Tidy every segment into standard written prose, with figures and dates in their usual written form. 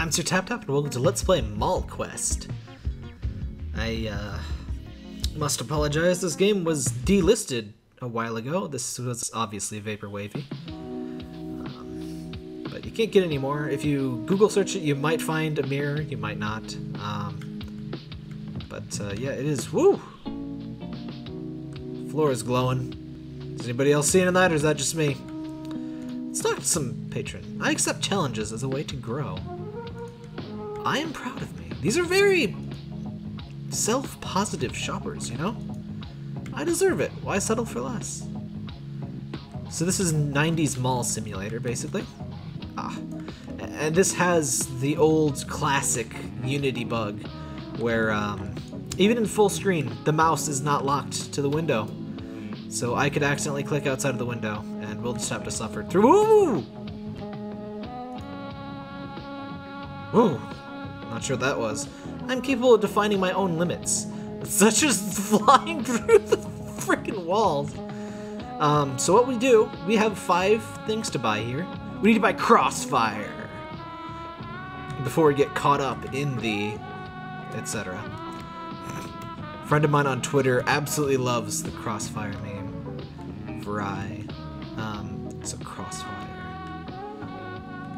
I'm SirTapTap, and welcome to Let's Play Mall Quest. I must apologize, this game was delisted a while ago. This was obviously Vaporwavey. But you can't get any more. If you Google search it, you might find a mirror, you might not. Yeah, it is. Woo! Floor is glowing. Is anybody else seeing that, or is that just me? Let's talk to some patron. I accept challenges as a way to grow. I am proud of me. These are very self-positive shoppers, you know? I deserve it. Why settle for less? So this is 90s mall simulator, basically. Ah. And this has the old classic Unity bug, where even in full screen, the mouse is not locked to the window. So I could accidentally click outside of the window, and we'll just have to suffer through. Ooh! Ooh. Not sure what that was. I'm capable of defining my own limits, such as flying through the freaking walls. So what we do, we have 5 things to buy here. We need to buy Crossfire before we get caught up in the etc. A friend of mine on Twitter absolutely loves the Crossfire meme. Vry. So Crossfire.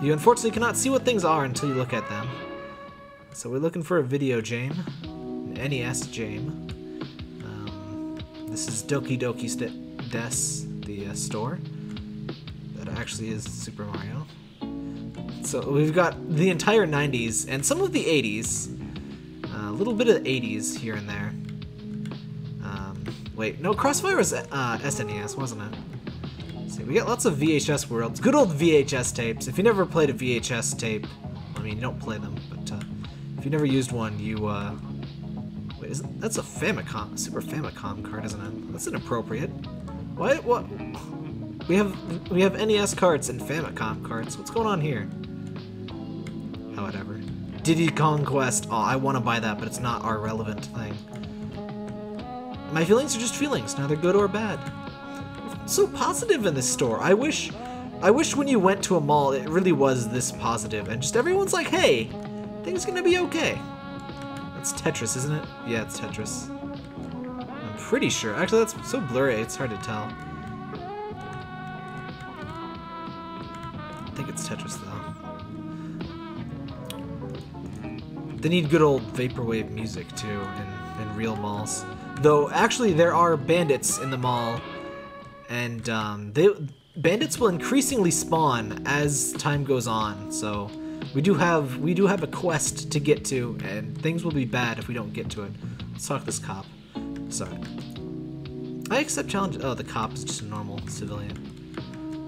You unfortunately cannot see what things are until you look at them. So we're looking for a video game. An NES game. This is Doki Doki St Des, the store. That actually is Super Mario. So we've got the entire 90s and some of the 80s. A little bit of the 80s here and there. Wait, no, Crossfire was SNES, wasn't it? See, we got lots of VHS worlds. Good old VHS tapes. If you never played a VHS tape, I mean, you don't play them, but if you never used one, you, wait, isn't that's a Famicom, Super Famicom card, isn't it? That's inappropriate. What? What? We have NES cards and Famicom cards. What's going on here? Oh, whatever. Diddy Conquest. Oh, I want to buy that, but it's not our relevant thing. My feelings are just feelings, neither good or bad. So positive in this store. I wish when you went to a mall, it really was this positive, and just everyone's like, hey, things gonna be okay. That's Tetris, isn't it? Yeah, it's Tetris. I'm pretty sure. Actually, that's so blurry, it's hard to tell. I think it's Tetris, though. They need good old Vaporwave music, too, in real malls. Though, actually, there are bandits in the mall, and bandits will increasingly spawn as time goes on, so we do have a quest to get to, and things will be bad if we don't get to it. Let's talk to this cop. Sorry. I accept challenge. Oh, the cop is just a normal civilian.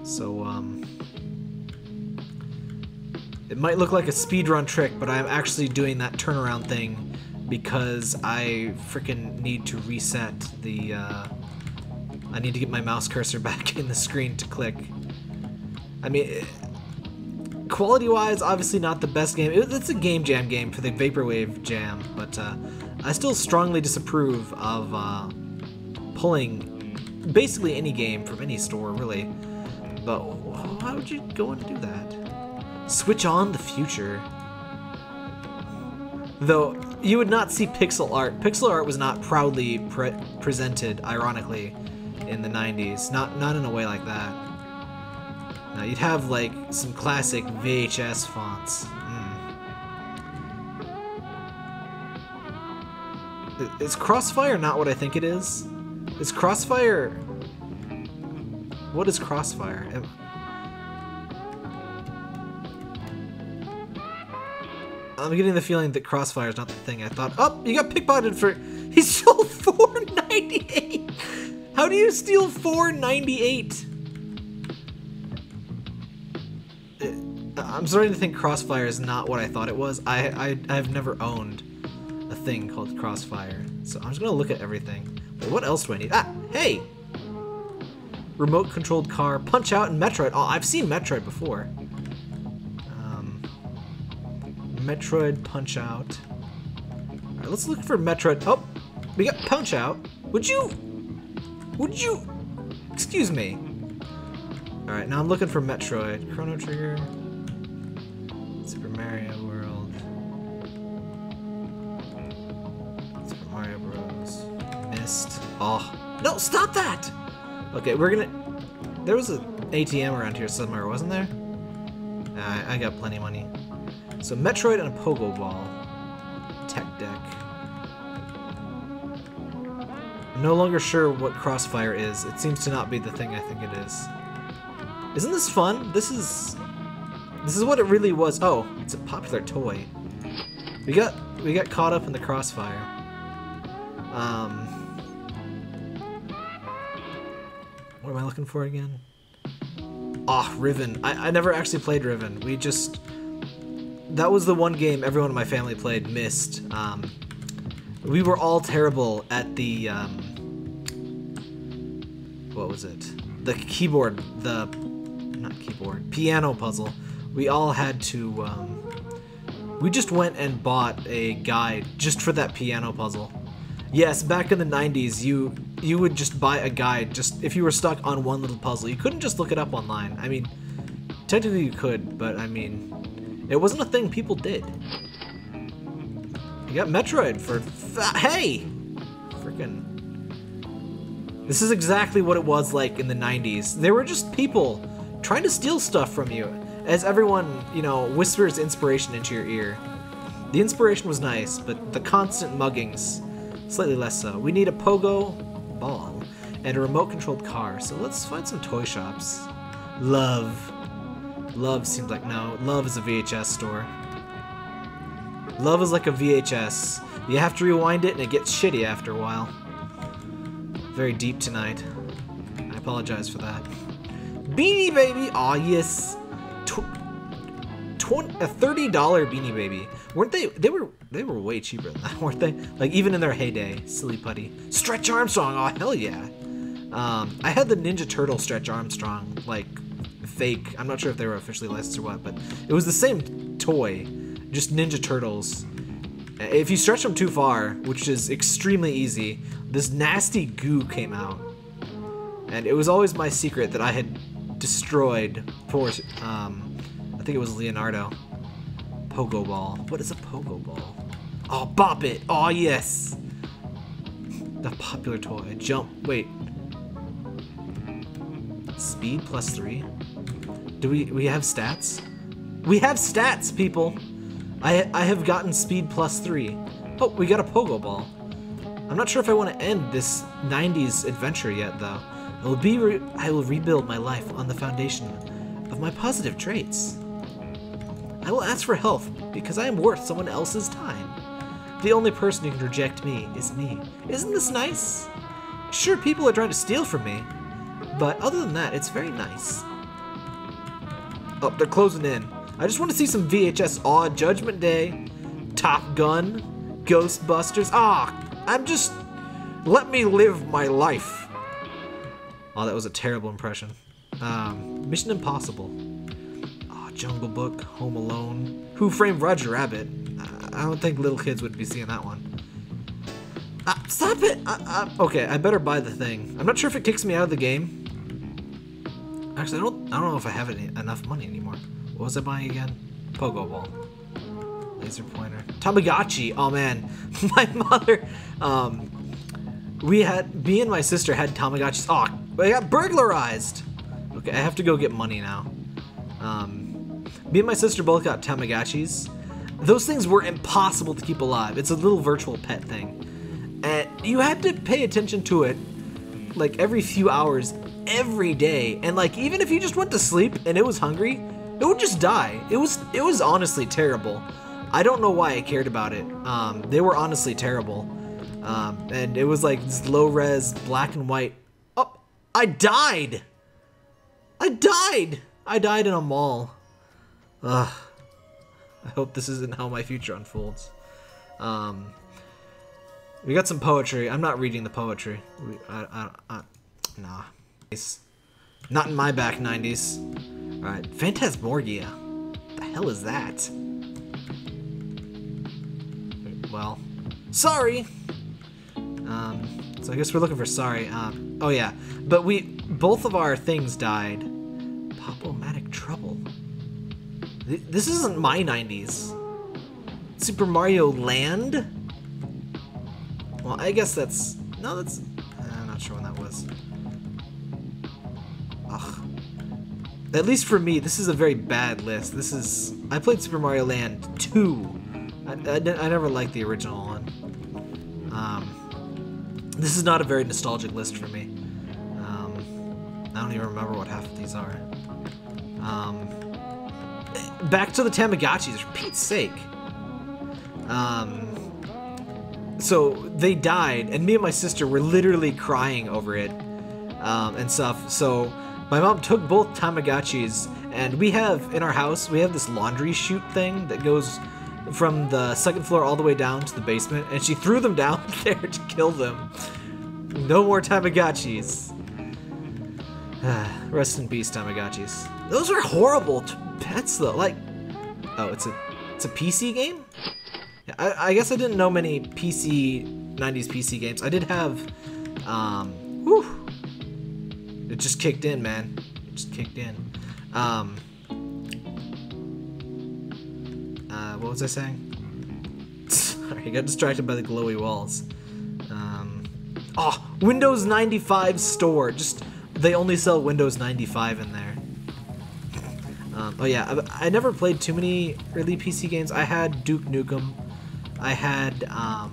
So, it might look like a speedrun trick, but I'm actually doing that turnaround thing because I freaking need to reset the, I need to get my mouse cursor back in the screen to click. I mean, quality-wise, obviously not the best game. It's a Game Jam game for the Vaporwave Jam, but I still strongly disapprove of pulling basically any game from any store, really. But why would you go and do that? Switch on the future. Though, you would not see pixel art. Pixel art was not proudly presented, ironically, in the 90s. Not in a way like that. Now, you'd have, like, some classic VHS fonts. Is Crossfire not what I think it is? Is Crossfire... What is Crossfire? I'm getting the feeling that Crossfire is not the thing I thought. Oh, you got pickpocketed for... He stole $4.98! How do you steal $4.98? I'm starting to think Crossfire is not what I thought it was. I've never owned a thing called Crossfire. So I'm just going to look at everything. But what else do I need? Ah, hey! Remote-controlled car, Punch-Out, and Metroid. Oh, I've seen Metroid before. Metroid, Punch-Out. Alright, let's look for Metroid. Oh, we got Punch-Out. Would you... Excuse me. Alright, now I'm looking for Metroid. Chrono Trigger. Let's Super Mario World, Super Mario Bros, Myst. Oh, no, stop that! Okay, we're gonna... There was an ATM around here somewhere, wasn't there? Nah, I got plenty of money. So Metroid and a Pogo Ball. Tech deck. I'm no longer sure what Crossfire is. It seems to not be the thing I think it is. Isn't this fun? This is what it really was. Oh, it's a popular toy. We got caught up in the Crossfire. What am I looking for again? Ah, Riven. I never actually played Riven. We just... That was the one game everyone in my family played, Myst. We were all terrible at the, what was it? Piano puzzle. We all had to, we just went and bought a guide just for that piano puzzle. Yes, back in the 90s, you would just buy a guide just if you were stuck on one little puzzle. You couldn't just look it up online. I mean, technically you could, but I mean, it wasn't a thing people did. You got Metroid for hey! Frickin'. This is exactly what it was like in the 90s. They were just people trying to steal stuff from you as everyone, you know, whispers inspiration into your ear. The inspiration was nice, but the constant muggings, slightly less so. We need a Pogo Ball and a remote-controlled car, so let's find some toy shops. Love. Love seems like no. Love is a VHS store. Love is like a VHS. You have to rewind it and it gets shitty after a while. Very deep tonight. I apologize for that. Beanie Baby! Aw, yes! A $30 Beanie Baby. Weren't they... They were way cheaper than that, weren't they? Like, even in their heyday. Silly putty. Stretch Armstrong! Aw, hell yeah! I had the Ninja Turtle Stretch Armstrong. Like, fake. I'm not sure if they were officially licensed or what, but it was the same toy. Just Ninja Turtles. If you stretch them too far, which is extremely easy, this nasty goo came out. And it was always my secret that I had destroyed poor, I think it was Leonardo. Pogo Ball. What is a Pogo Ball? Oh, bop it! Oh, yes! The popular toy. Jump. Wait. Speed +3? Do we have stats? We have stats, people! I have gotten speed +3. Oh, we got a Pogo Ball. I'm not sure if I want to end this 90s adventure yet, though. I will rebuild my life on the foundation of my positive traits. I will ask for help because I am worth someone else's time. The only person who can reject me is me. Isn't this nice? Sure, people are trying to steal from me, but other than that, it's very nice. Oh, they're closing in. I just want to see some VHS. Aw, Judgment Day, Top Gun, Ghostbusters. Ah, I'm just... Let me live my life. Oh, that was a terrible impression. Mission Impossible. Ah, Jungle Book, Home Alone. Who Framed Roger Rabbit? I don't think little kids would be seeing that one. Stop it! Okay, I better buy the thing. I'm not sure if it kicks me out of the game. Actually, I don't know if I have enough money anymore. What was I buying again? Pogo Ball. Laser pointer. Tamagotchi! Oh man. My mother... Me and my sister had Tamagotchis. Oh, I got burglarized! Okay, I have to go get money now. Me and my sister both got Tamagotchis. Those things were impossible to keep alive. It's a little virtual pet thing. And you had to pay attention to it, like, every few hours, every day. And, like, even if you just went to sleep and it was hungry... It would just die. It was honestly terrible. I don't know why I cared about it. They were honestly terrible. And it was like this low-res, black and white. Oh, I died! I died! I died in a mall. Ugh. I hope this isn't how my future unfolds. We got some poetry. I'm not reading the poetry. Nah. It's not in my back 90s. Alright, Phantasmagoria. The hell is that? Well, sorry! So I guess we're looking for sorry. Oh yeah, but both of our things died. Pop-O-Matic trouble. This isn't my 90s. Super Mario Land? Well, I guess that's... No, that's... I'm not sure when that was. Ugh. At least for me, this is a very bad list. This is... I played Super Mario Land 2. I never liked the original one. This is not a very nostalgic list for me. I don't even remember what half of these are. Back to the Tamagotchis, for Pete's sake. So they died, and me and my sister were literally crying over it and stuff. So my mom took both Tamagotchis, and we have in our house, we have this laundry chute thing that goes from the second floor all the way down to the basement, and she threw them down there to kill them. No more Tamagotchis. Rest in peace, Tamagotchis. Those are horrible pets, though. Like, oh, it's a PC game. I guess I didn't know many PC 90s PC games. I did have, whew, it just kicked in, man. It just kicked in. What was I saying? Sorry, I got distracted by the glowy walls. Oh, Windows 95 store. Just, they only sell Windows 95 in there. Oh yeah, I never played too many early PC games. I had Duke Nukem. I had, I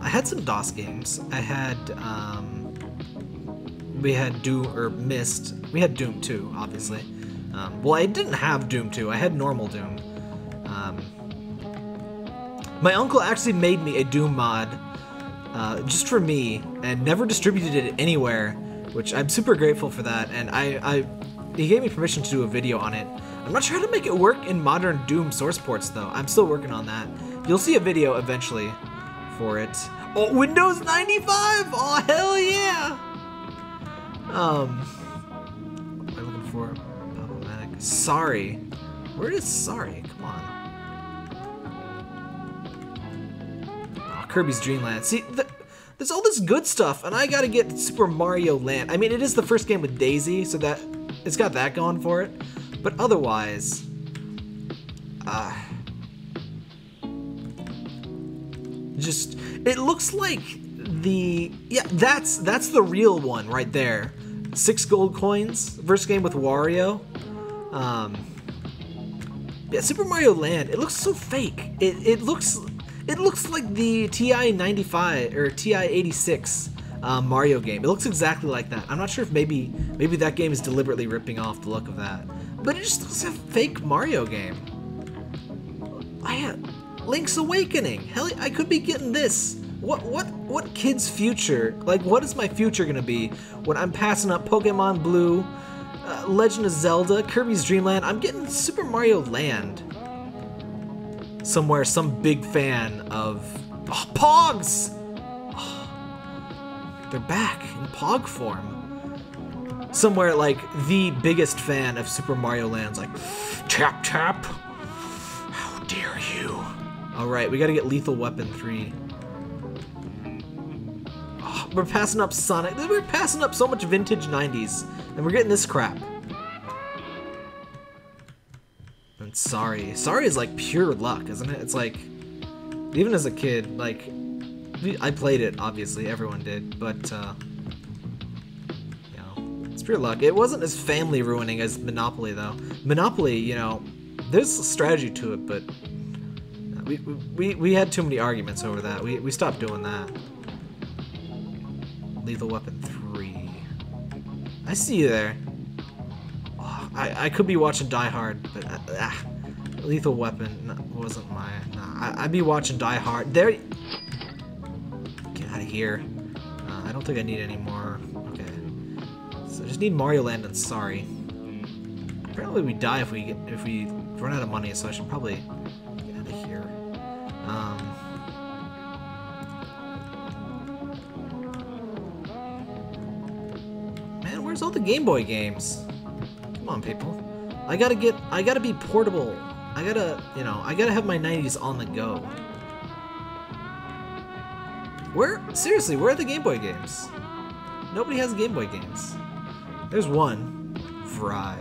had some DOS games. I had, we had Myst. We had Doom 2, obviously. Well, I didn't have Doom 2. I had normal Doom. My uncle actually made me a Doom mod just for me and never distributed it anywhere, which I'm super grateful for that. And he gave me permission to do a video on it. I'm not sure how to make it work in modern Doom source ports, though. I'm still working on that. You'll see a video eventually for it. Oh, Windows 95! Oh, hell yeah! What am I looking for? Pop-O-Matic. Sorry. Where is Sorry? Come on. Oh, Kirby's Dream Land. See, there's all this good stuff, and I gotta get Super Mario Land. I mean, it is the first game with Daisy, so that it's got that going for it. But otherwise, just, it looks like the, yeah, that's the real one right there. 6 gold coins, first game with Wario. Yeah, Super Mario Land, it looks so fake. It looks like the TI 95 or TI 86. Mario game. It looks exactly like that. I'm not sure if maybe that game is deliberately ripping off the look of that. But it just looks like a fake Mario game. I had Link's Awakening. Hell, I could be getting this. What kid's future? Like, what is my future gonna be when I'm passing up Pokemon Blue, Legend of Zelda, Kirby's Dream Land? I'm getting Super Mario Land. Somewhere, some big fan of Pogs. They're back in Pog form. Somewhere like the biggest fan of Super Mario Land's like, Tap Tap, how dare you? All right, we gotta get Lethal Weapon 3. Oh, we're passing up Sonic. We're passing up so much vintage 90s, and we're getting this crap. And Sorry. Sorry is like pure luck, isn't it? It's like, even as a kid, like, I played it, obviously, everyone did, but, you know, it's pure luck. It wasn't as family-ruining as Monopoly, though. Monopoly, you know, there's a strategy to it, but we had too many arguments over that. We stopped doing that. Lethal Weapon 3. I see you there. Oh, I could be watching Die Hard, but, Lethal Weapon wasn't my... Nah, I'd be watching Die Hard. There... Here. I don't think I need any more. Okay. So I just need Mario Land and Sorry. Apparently we die if we run out of money, so I should probably get out of here. Man, where's all the Game Boy games? Come on, people. I gotta be portable. I gotta have my 90s on the go. Seriously, where are the Game Boy games? Nobody has Game Boy games. There's one. fry.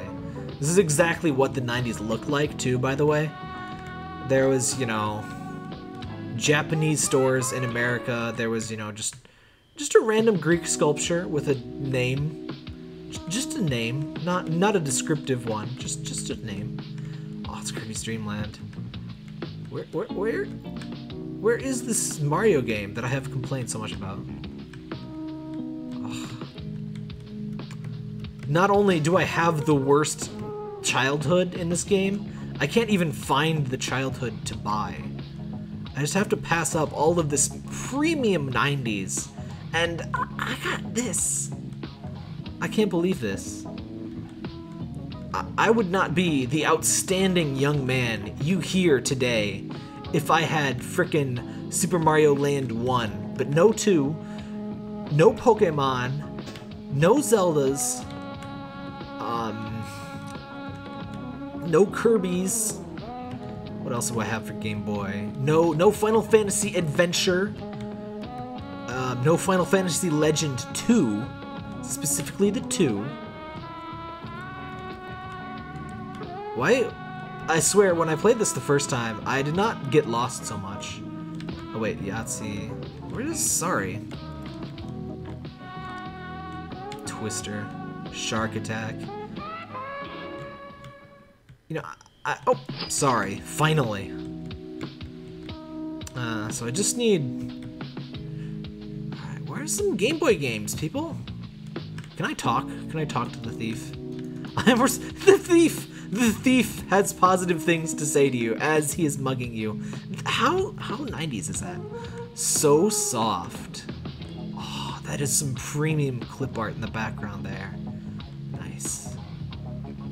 This is exactly what the 90s looked like, too, by the way. There was, you know, Japanese stores in America. There was, you know, just a random Greek sculpture with a name. Just a name, not a descriptive one. Just a name. Oh, it's Kirby's Dream Land. Where is this Mario game that I have complained so much about? Ugh. Not only do I have the worst childhood in this game, I can't even find the childhood to buy. I just have to pass up all of this premium 90s, and I got this. I can't believe this. I would not be the outstanding young man you hear today if I had frickin' Super Mario Land 1, but no 2, no Pokemon, no Zeldas, no Kirby's. What else do I have for Game Boy? No Final Fantasy Adventure, no Final Fantasy Legend 2, specifically the 2. Why? I swear, when I played this the first time, I did not get lost so much. Oh wait, Yahtzee. Where is Sorry? Twister. Shark Attack. You know, oh, sorry. Finally. So I just need... Alright, where's some Game Boy games, people? Can I talk? Can I talk to the thief? The thief! The thief has positive things to say to you as he is mugging you. How 90s is that? So soft. Oh, that is some premium clip art in the background there. Nice.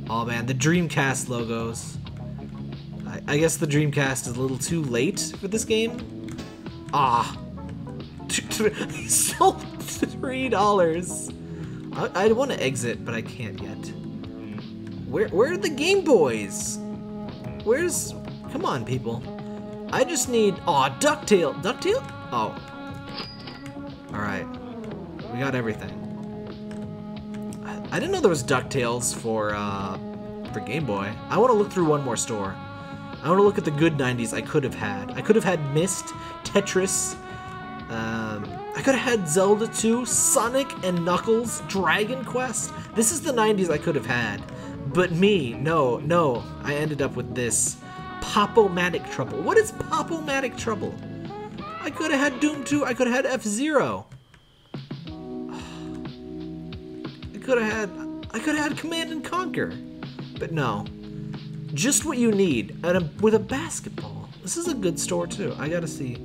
Oh man, the Dreamcast logos. I guess the Dreamcast is a little too late for this game. Ah. He sold $3. I want to exit, but I can't yet. Where are the Game Boys? Where's... Come on, people. I just need... Aw, oh, DuckTales. DuckTales? Oh. Alright. We got everything. I didn't know there was DuckTales for Game Boy. I want to look through one more store. I want to look at the good 90s I could have had. I could have had Myst, Tetris. I could have had Zelda 2, Sonic and Knuckles, Dragon Quest. This is the 90s I could have had. But me, no, I ended up with this. Pop-O-Matic trouble. What is Pop-O-Matic trouble? I could have had Doom 2, I could have had F-Zero. I could have had Command and Conquer. But no. Just what you need, and with a basketball. This is a good store too, I gotta see.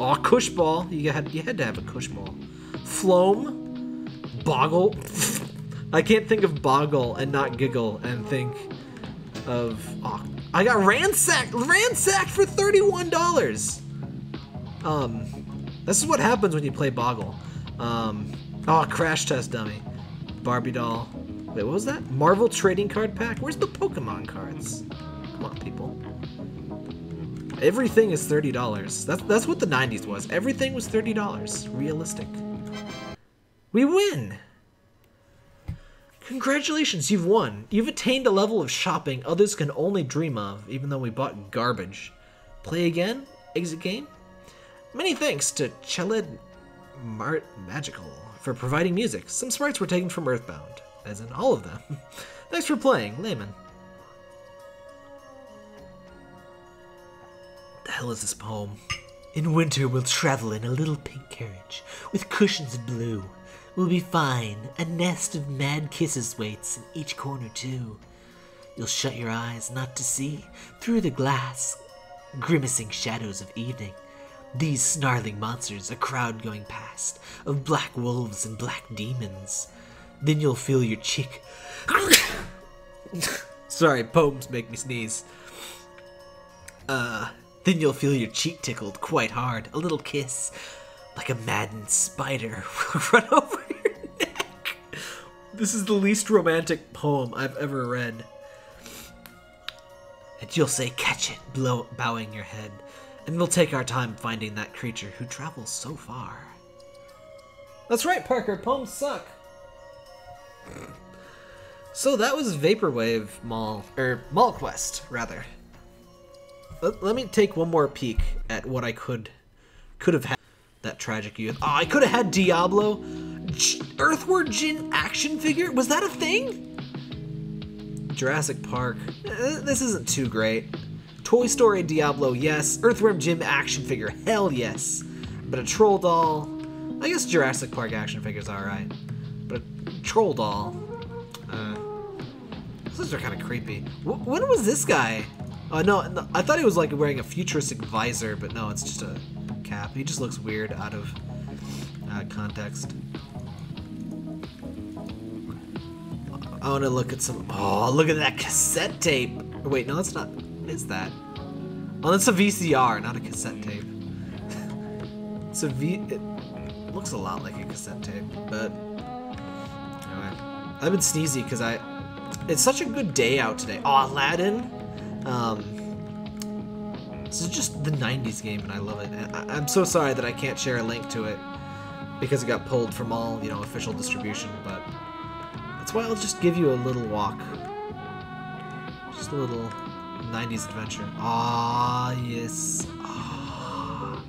Aw, oh, Cushball, you had to have a Cushball. Floam, Boggle. I can't think of Boggle and not giggle and think of... Oh, I got ransacked for $31! This is what happens when you play Boggle. Oh, Crash Test Dummy. Barbie Doll. Wait, what was that? Marvel Trading Card Pack? Where's the Pokemon cards? Come on, people. Everything is $30. That's what the 90s was. Everything was $30. Realistic. We win! Congratulations, you've won. You've attained a level of shopping others can only dream of, even though we bought garbage. Play again? Exit game? Many thanks to Chelid Magical for providing music. Some sprites were taken from Earthbound, as in all of them. Thanks for playing, Layman. The hell is this poem? In winter we'll travel in a little pink carriage, with cushions blue. We'll be fine. A nest of mad kisses waits in each corner, too. You'll shut your eyes not to see, through the glass, grimacing shadows of evening. These snarling monsters, a crowd going past, of black wolves and black demons. Then you'll feel your cheek... Sorry, poems make me sneeze. Then you'll feel your cheek tickled quite hard. A little kiss, like a maddened spider, will run over. This is the least romantic poem I've ever read. And you'll say, catch it, bowing your head. And we'll take our time finding that creature who travels so far. That's right, Parker, poems suck. So that was Vaporwave Mall, or Mall Quest, rather. Let me take one more peek at what I could have had. That tragic youth. Oh, I could have had Diablo. Earthworm Jim action figure? Was that a thing? Jurassic Park. This isn't too great. Toy Story Diablo, yes. Earthworm Jim action figure, hell yes. But a troll doll. I guess Jurassic Park action figure's alright. But a troll doll. Those are kind of creepy. When was this guy? Oh, no, I thought he was like wearing a futuristic visor, but no, it's just a cap. He just looks weird out of context. I want to look at some. Oh, look at that cassette tape. Wait, no, that's not. What is that? Oh, that's a VCR, not a cassette tape. It's a It looks a lot like a cassette tape, but anyway, I've been sneezy because it's such a good day out today. Oh, Aladdin. This is just the 90s game and I love it. And I'm so sorry that I can't share a link to it because it got pulled from all, you know, official distribution, but that's why I'll just give you a little walk. Just a little 90s adventure. Ah, yes. Ah.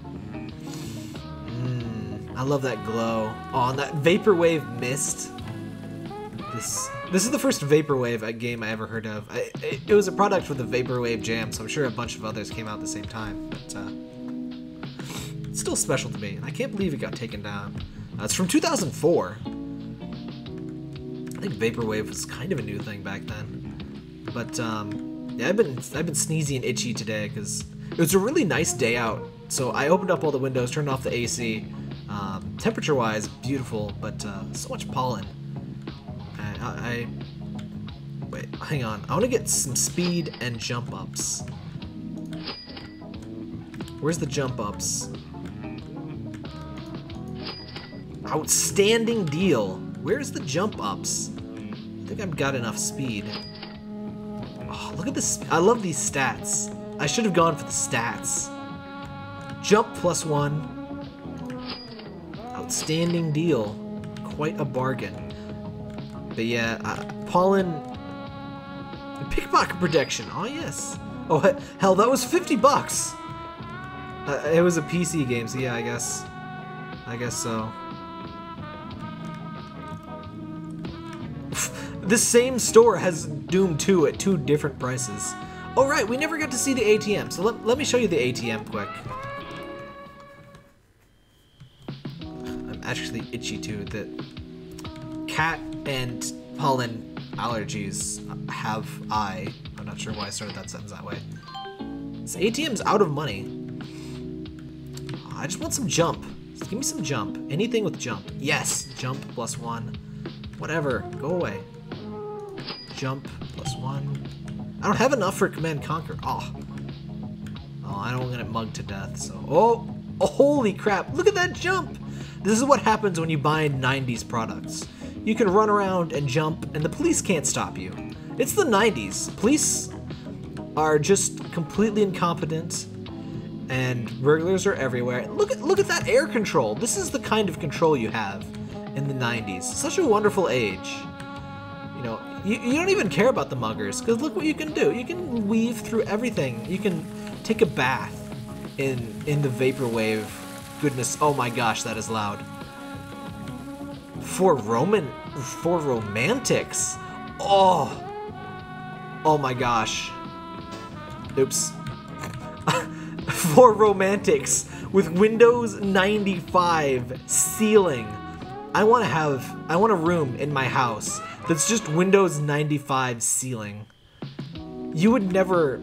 I love that glow. Oh, and that Vaporwave Myst. This is the first Vaporwave game I ever heard of. It was a product with the Vaporwave Jam, so I'm sure a bunch of others came out at the same time. But it's still special to me, and I can't believe it got taken down. It's from 2004. I think Vaporwave was kind of a new thing back then. But yeah, I've been sneezy and itchy today because it was a really nice day out. So I opened up all the windows, turned off the AC. Temperature-wise, beautiful, but so much pollen. Wait, hang on. I want to get some speed and jump ups. Where's the jump ups? Outstanding deal. Where's the jump ups? I think I've got enough speed. Oh, look at this. I love these stats. I should have gone for the stats. Jump +1. Outstanding deal. Quite a bargain. But yeah, pollen, pickpocket protection. Oh yes. Oh hell, that was $50. It was a PC game, so yeah, I guess so. This same store has Doom 2 at two different prices. Oh right, we never got to see the ATM, so let me show you the ATM quick. I'm actually itchy too. That cat and pollen allergies have I'm not sure why I started that sentence that way. This ATM's out of money. Oh, I just want some jump. Just give me some jump. Anything with jump. Yes, jump +1. Whatever. Go away. Jump +1. I don't have enough for Command Conquer. Oh, I don't want to get mugged to death. So oh, holy crap! Look at that jump. This is what happens when you buy 90s products. You can run around and jump, and the police can't stop you. It's the 90s. Police are just completely incompetent, and burglars are everywhere. Look at that air control. This is the kind of control you have in the 90s. Such a wonderful age. You know, you don't even care about the muggers, because look what you can do. You can weave through everything. You can take a bath in the vaporwave. Goodness, oh my gosh, that is loud. For romantics. Oh my gosh. Oops. For romantics with Windows 95 ceiling. I want a room in my house that's just Windows 95 ceiling. You would never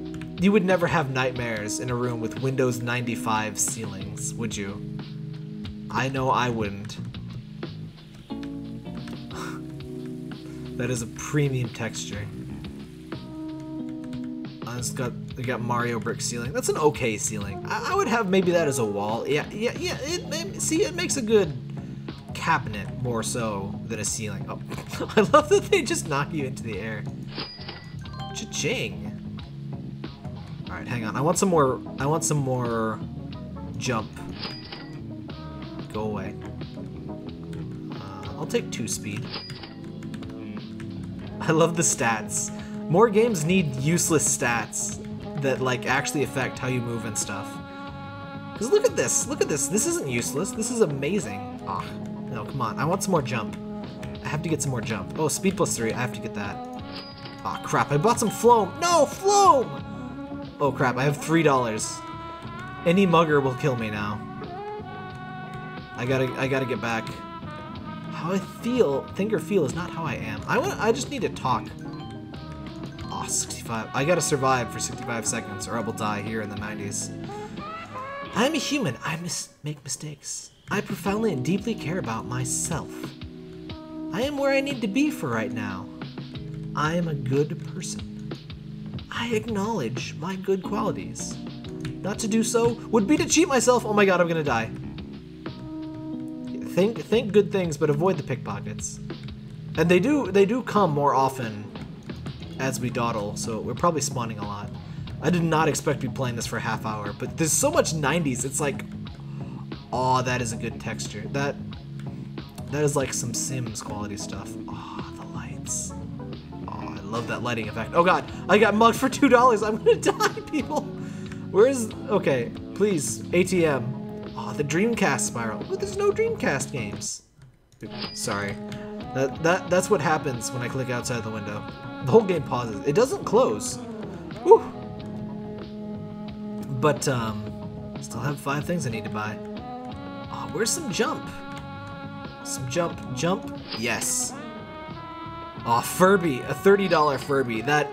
have nightmares in a room with Windows 95 ceilings, would you? I know I wouldn't. That is a premium texture. I got Mario brick ceiling. That's an okay ceiling. I would have maybe that as a wall. Yeah. It makes a good cabinet more so than a ceiling. Oh, I love that they just knock you into the air. Cha-ching. All right, hang on. I want some more jump. Go away. I'll take 2 speed. I love the stats. More games need useless stats that like actually affect how you move and stuff. Because look at this, look at this. This isn't useless. This is amazing. Ah, no, come on. I want some more jump. I have to get some more jump. Oh, speed plus 3. I have to get that. Ah, crap. I bought some Floam. No, Floam! Oh, crap. I have $3. Any mugger will kill me now. I gotta get back. How I feel, think or feel is not how I am. I just need to talk. Oh, 65. I gotta survive for 65 seconds or I will die here in the 90s. I'm a human. I make mistakes. I profoundly and deeply care about myself. I am where I need to be for right now. I am a good person. I acknowledge my good qualities. Not to do so would be to cheat myself. Oh my god, I'm gonna die. Think good things, but avoid the pickpockets. And they do come more often as we dawdle, so we're probably spawning a lot. I did not expect to be playing this for a half hour, but there's so much 90s. It's like, oh, that is a good texture. That is like some Sims quality stuff. Oh, the lights. Oh, I love that lighting effect. Oh god, I got mugged for $2. I'm gonna die, people. Okay, please, ATM. Oh, the Dreamcast spiral. But there's no Dreamcast games. Oops, sorry. That's what happens when I click outside the window. The whole game pauses. It doesn't close. Whew. But, still have 5 things I need to buy. Oh, where's some jump? Some jump. Jump. Yes. Oh, Furby. A $30 Furby. That...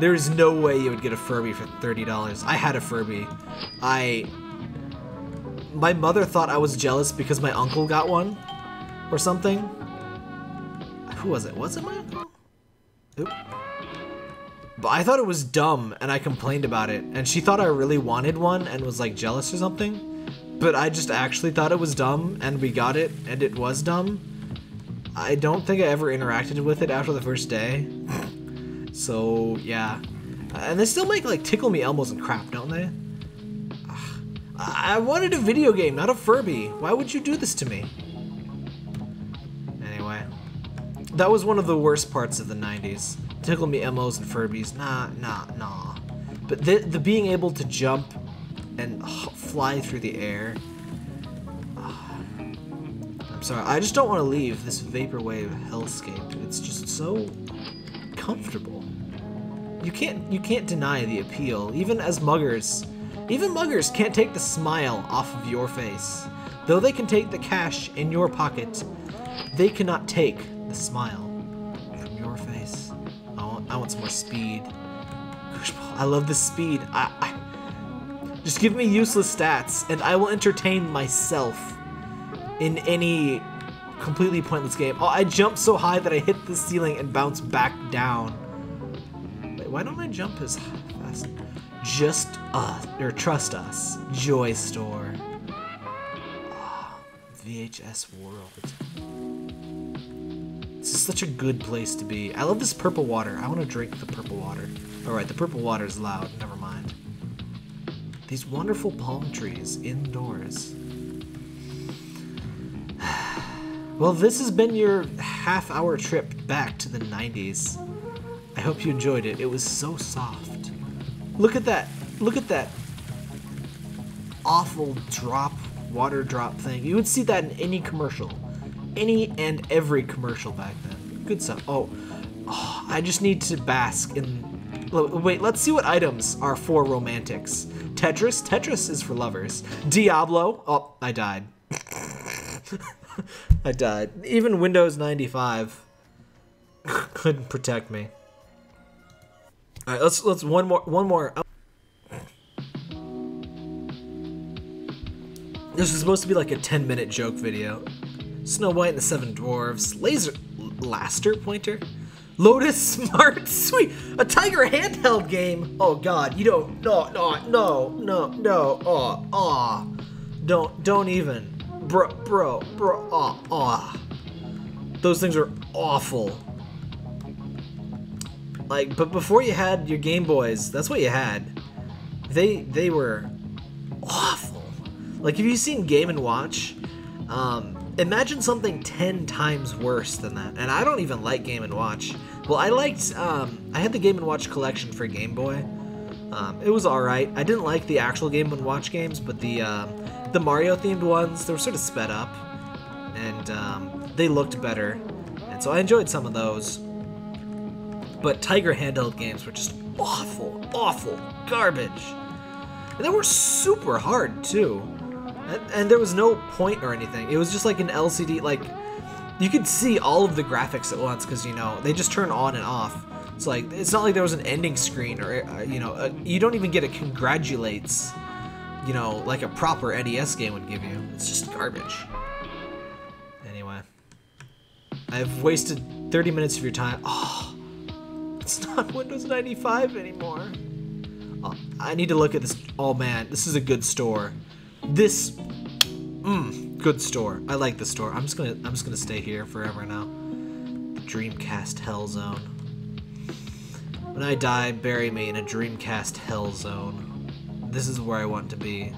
There is no way you would get a Furby for $30. I had a Furby. My mother thought I was jealous because my uncle got one or something. Who was it? Was it my uncle? Oop. But I thought it was dumb and I complained about it. And she thought I really wanted one and was like jealous or something. But I just actually thought it was dumb and we got it and it was dumb. I don't think I ever interacted with it after the first day. So, yeah. And they still make, like, Tickle Me Elmos and crap, don't they? Ugh. I wanted a video game, not a Furby. Why would you do this to me? Anyway. That was one of the worst parts of the 90s. Tickle Me Elmos and Furbies. Nah. But the being able to jump and fly through the air. I'm sorry. I just don't want to leave this Vaporwave hellscape. It's just so comfortable. You can't deny the appeal. Even muggers can't take the smile off of your face. Though they can take the cash in your pocket, they cannot take the smile from your face. I want some more speed. Cushball, I love this speed. I just give me useless stats, and I will entertain myself in any completely pointless game. Oh, I jumped so high that I hit the ceiling and bounced back down. Why don't I jump as fast? Just us, or trust us, Joy Store. Oh, VHS World. This is such a good place to be. I love this purple water. I want to drink the purple water. Alright, the purple water is loud. Never mind. These wonderful palm trees indoors. Well, this has been your half-hour trip back to the 90s. I hope you enjoyed it. It was so soft. Look at that. Look at that awful drop, water drop thing. You would see that in any commercial. Any and every commercial back then. Good stuff. Oh, I just need to bask in... Wait, let's see what items are for romantics. Tetris? Tetris is for lovers. Diablo? Oh, I died. I died. Even Windows 95 couldn't protect me. All right, let's one more. This is supposed to be like a 10-minute joke video. Snow White and the Seven Dwarves, Laster Pointer, Lotus Smart Sweet, a tiger handheld game. Oh God, you don't no oh don't even bro oh. Those things are awful. Like, but before you had your Game Boys, that's what you had. They were awful. Like, have you seen Game & Watch? Imagine something 10 times worse than that. And I don't even like Game & Watch. Well, I liked, I had the Game & Watch collection for Game Boy. It was alright. I didn't like the actual Game & Watch games, but the Mario-themed ones, they were sort of sped up, and they looked better, and so I enjoyed some of those. But Tiger handheld games were just awful, awful garbage. And they were super hard, too. And there was no point or anything. It was just like an LCD, like, you could see all of the graphics at once, because, you know, they just turn on and off. It's like, it's not like there was an ending screen, or, you know, you don't even get a congratulates, you know, like a proper NES game would give you. It's just garbage. Anyway. I've wasted 30 minutes of your time. Oh, it's not Windows 95 anymore. Oh, I need to look at this. Oh, man, this is a good store. This, good store. I like this store. I'm just gonna stay here forever now. The Dreamcast Hell Zone. When I die, bury me in a Dreamcast Hell Zone. This is where I want to be.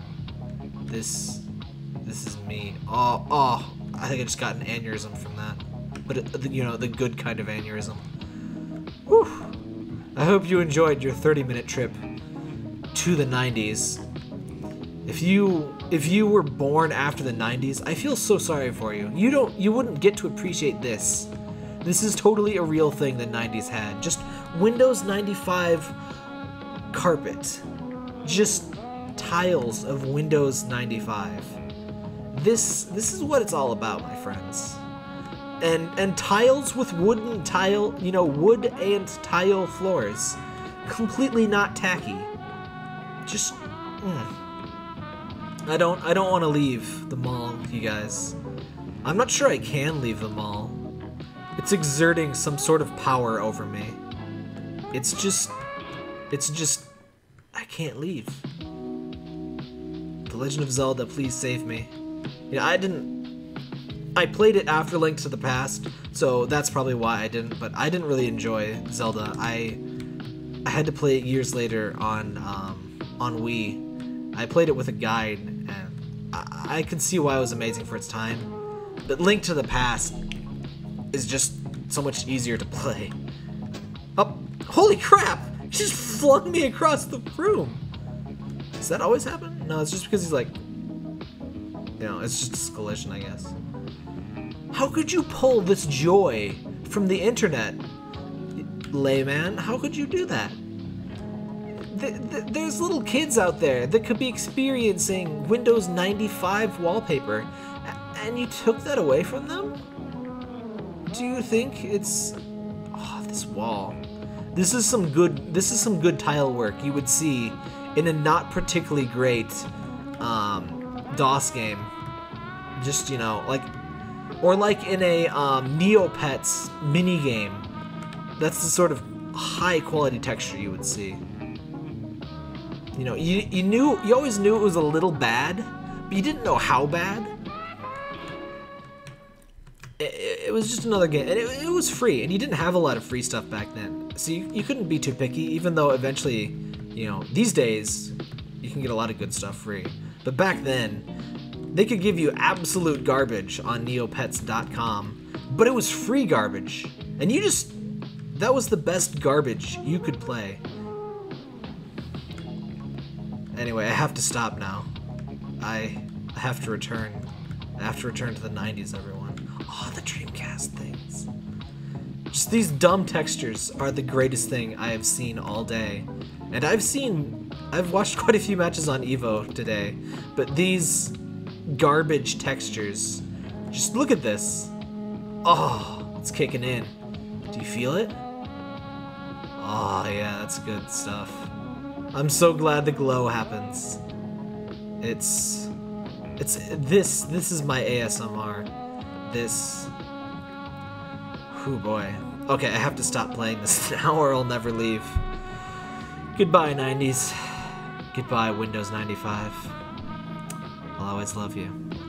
This is me. Oh, I think I just got an aneurysm from that. But it, you know, the good kind of aneurysm. Whew. I hope you enjoyed your 30-minute trip to the 90s. If you were born after the 90s, I feel so sorry for you. You wouldn't get to appreciate this. This is totally a real thing the 90s had. Just Windows 95 carpet. Just tiles of Windows 95. This is what it's all about, my friends. And tiles with wood and tile floors. Completely not tacky. Just I don't want to leave the mall, you guys. I'm not sure I can leave the mall. It's exerting some sort of power over me. It's just... I can't leave. The Legend of Zelda, please save me. You know, I played it after Link to the Past, so that's probably why I didn't, but I didn't really enjoy Zelda. I had to play it years later on Wii. I played it with a guide, and I could see why it was amazing for its time. But Link to the Past is just so much easier to play. Oh, holy crap! He just flung me across the room! Does that always happen? No, it's just because he's like... You know, it's just a collision, I guess. How could you pull this joy from the internet, layman? How could you do that? There's little kids out there that could be experiencing Windows 95 wallpaper, and you took that away from them? Do you think it's... Oh, this wall. This is some good tile work you would see in a not particularly great DOS game. Just, you know, like... Or like in a Neopets minigame. That's the sort of high-quality texture you would see. You know, you always knew it was a little bad, but you didn't know how bad. It was just another game, and it was free, and you didn't have a lot of free stuff back then, so you couldn't be too picky, even though eventually, you know, these days, you can get a lot of good stuff free. But back then, they could give you absolute garbage on Neopets.com, but it was free garbage, and that was the best garbage you could play. Anyway, I have to stop now. I have to return. I have to return to the 90s, everyone. Oh, the Dreamcast things. Just these dumb textures are the greatest thing I have seen all day. And I've watched quite a few matches on Evo today, but these garbage textures, just look at this. Oh, it's kicking in. Do you feel it? Oh yeah, that's good stuff. I'm so glad the glow happens. This is my ASMR. This... Whew, boy. Okay, I have to stop playing this now or I'll never leave. Goodbye, 90s. Goodbye, Windows 95. I'll always love you.